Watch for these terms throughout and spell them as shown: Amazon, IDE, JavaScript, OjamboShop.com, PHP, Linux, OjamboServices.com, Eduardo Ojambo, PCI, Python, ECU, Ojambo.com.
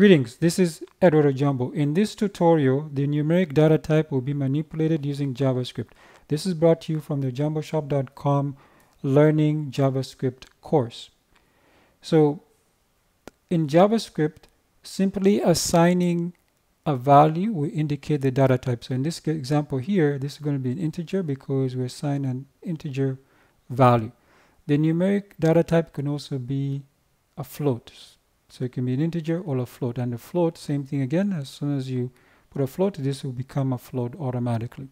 Greetings, this is Eduardo Ojambo. In this tutorial, the numeric data type will be manipulated using JavaScript. This is brought to you from the OjamboShop.com Learning JavaScript course. So, in JavaScript, simply assigning a value will indicate the data type. So in this example here, this is going to be an integer because we assign an integer value. The numeric data type can also be a float. So it can be an integer or a float. And the float, same thing again, as soon as you put a float, this will become a float automatically.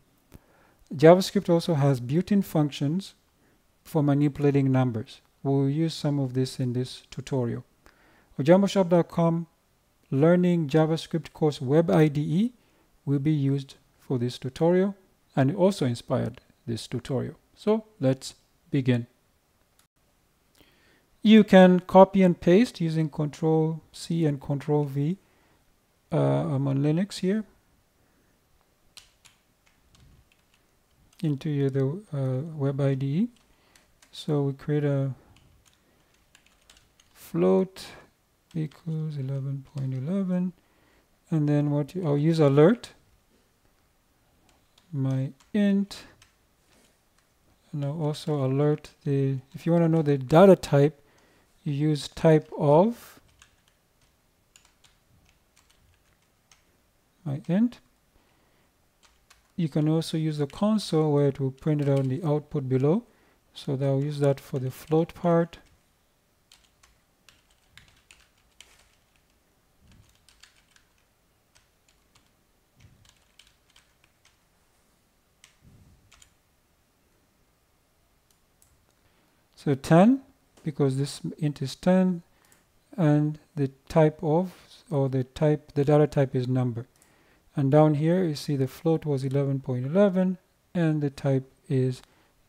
JavaScript also has built-in functions for manipulating numbers. We'll use some of this in this tutorial. OjamboShop.com Learning JavaScript course web IDE will be used for this tutorial, and it also inspired this tutorial. So let's begin. You can copy and paste using Control C and Control V. I'm on Linux here, into the web IDE. So we create a float equals 11.11, and then I'll use alert, my int, and I'll also alert the, if you want to know the data type, you use type of my int. You can also use the console where it will print it out in the output below, so that I'll use that for the float part. So 10, because this int is 10, and the type of, or the data type is number. And down here you see the float was 11.11 and the type is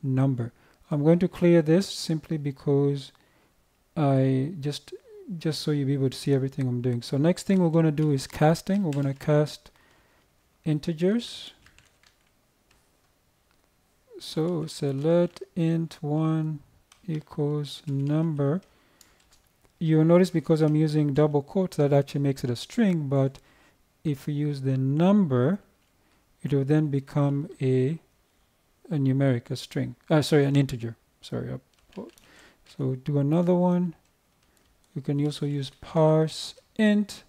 number. I'm going to clear this simply because I just so you'll be able to see everything I'm doing. So next thing we're going to do is casting. We're going to cast integers. So select int 1 equals number. You'll notice because I'm using double quotes that actually makes it a string, but if we use the number, it will then become an integer. Sorry. So do another one. You can also use parse int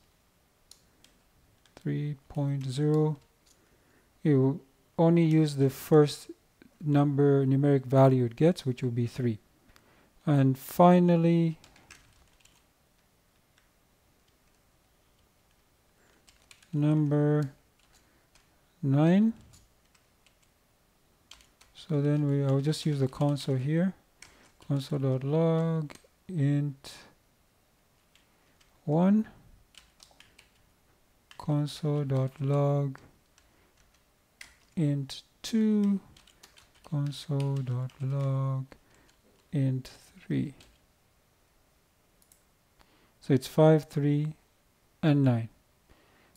3.0. It will only use the first numeric value it gets, which will be 3. And finally, number 9. So then I'll just use the console here. Console.log int 1. Console.log int 2. Console.log int 3. So it's 5, 3, and 9.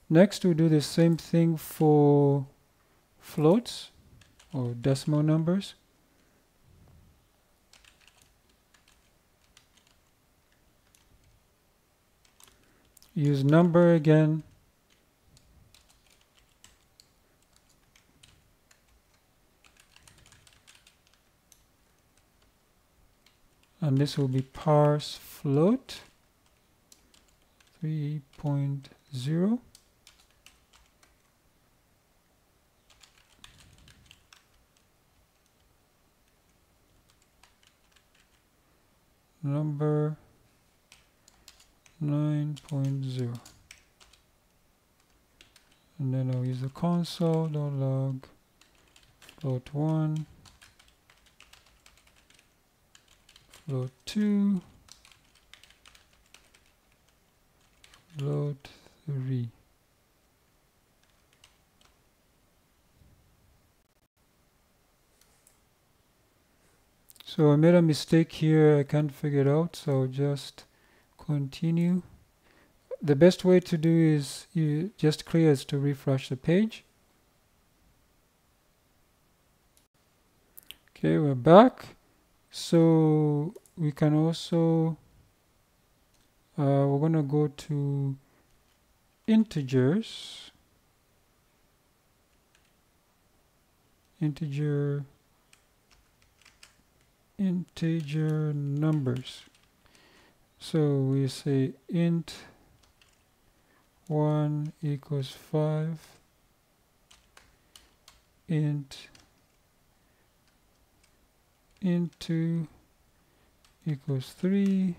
Next we'll do the same thing for floats or decimal numbers. Use number again. And this will be parse float 3.0. Number 9.0. And then I'll use the console.log float 1, float 2, float 3. So I made a mistake here, I can't figure it out, so I'll just continue. The best way to do is you just clear is to refresh the page. Okay, we're back. So we can also, we're going to go to integers, integer numbers. So we say int 1 equals 5, int 2 equals 3,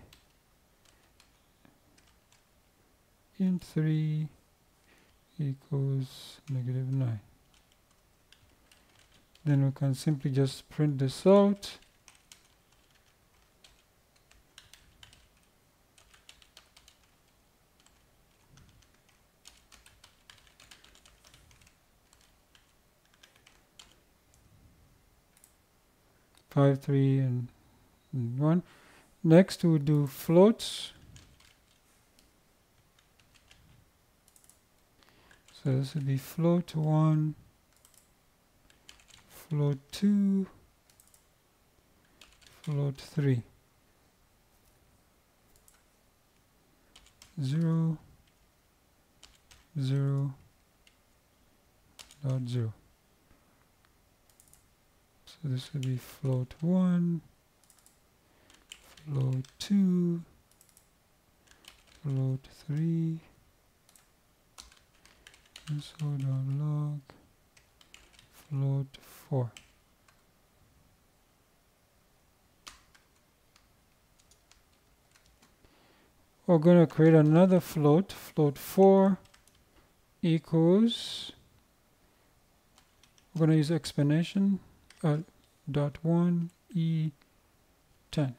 int 3 equals -9. Then we can simply just print this out. Five, three, and 1. Next we'll do floats. So this would be float 1, float 2, float 3. 0, 0, 0. So this will be float 1, float 2, float 3, and so on, log, float 4. We're going to create another float, float 4 equals, we're going to use explanation, .1e10.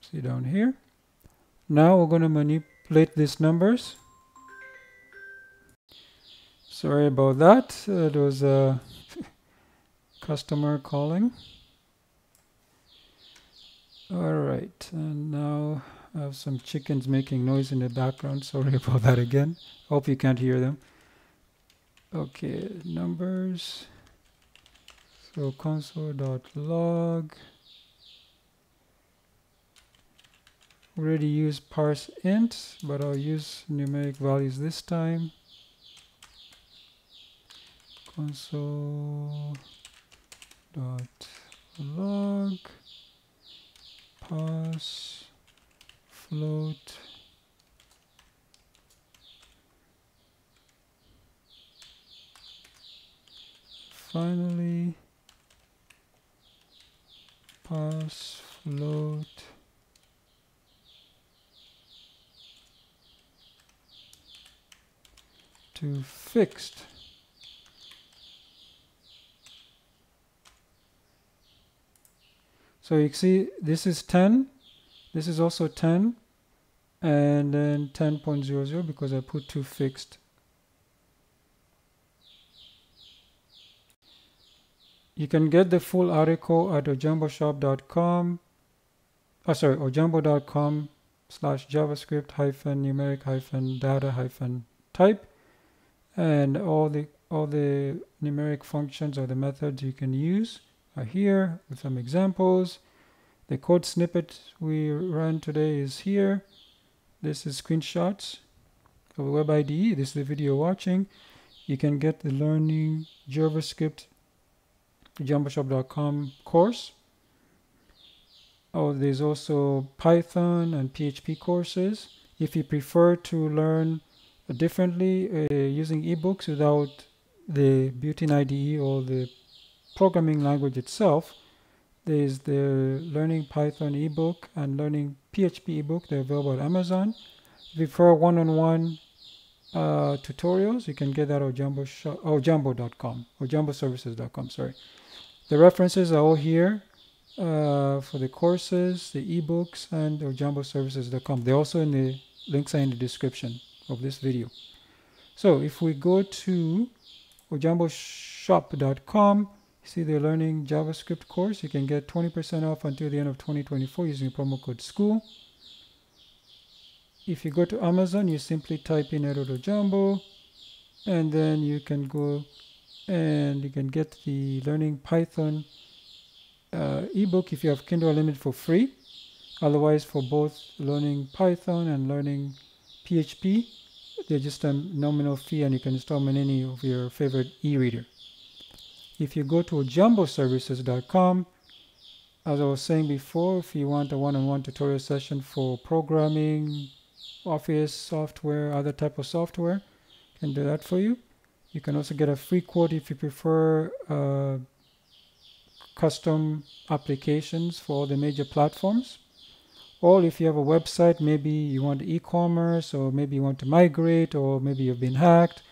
See down here. Now we're going to manipulate these numbers. Sorry about that. It was a customer calling. All right, and now I have some chickens making noise in the background. Sorry about that again. Hope you can't hear them. Okay, numbers. So console.log. Already use parse int, but I'll use numeric values this time. Console.log parse float. Finally, parse float to fixed. So you can see this is 10, this is also 10, and then 10.00 because I put to fixed. You can get the full article at OjamboShop.com. Sorry, Ojambo.com/JavaScript-numeric-data-type, and all the numeric functions or the methods you can use are here with some examples. The code snippet we ran today is here. This is screenshots of the web IDE. This is the video watching. You can get the learning JavaScript JumboShop.com course. Oh, there's also Python and PHP courses. If you prefer to learn differently using ebooks without the built-in IDE or the programming language itself, there's the Learning Python ebook and Learning PHP ebook. They're available at Amazon. If you prefer one-on-one tutorials, you can get that at Ojambo.com, OjamboServices.com, sorry. The references are all here for the courses, the ebooks, and OjamboServices.com. They're also in the links are in the description of this video. So if we go to OjamboShop.com, see the Learning JavaScript course. You can get 20% off until the end of 2024 using promo code SCHOOL. If you go to Amazon, you simply type in Eduardo Ojambo, and then you can go and you can get the Learning Python ebook if you have Kindle Unlimited for free. Otherwise, for both Learning Python and Learning PHP, they're just a nominal fee, and you can install them in any of your favorite e-reader. If you go to OjamboServices.com, as I was saying before, if you want a one-on-one tutorial session for programming, office software, other type of software, can do that for you. You can also get a free quote if you prefer custom applications for all the major platforms. Or if you have a website, maybe you want e-commerce, or maybe you want to migrate, or maybe you've been hacked,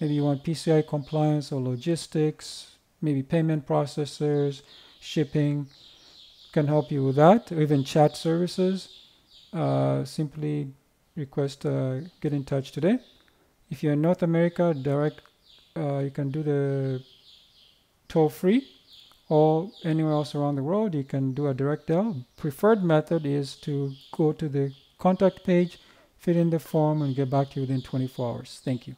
maybe you want PCI compliance or logistics, maybe payment processors, shipping, can help you with that, or even chat services. Simply request get in touch today. If you're in North America, direct, you can do the toll-free, or anywhere else around the world, you can do a direct dial. Preferred method is to go to the contact page, fill in the form, and get back to you within 24 hours. Thank you.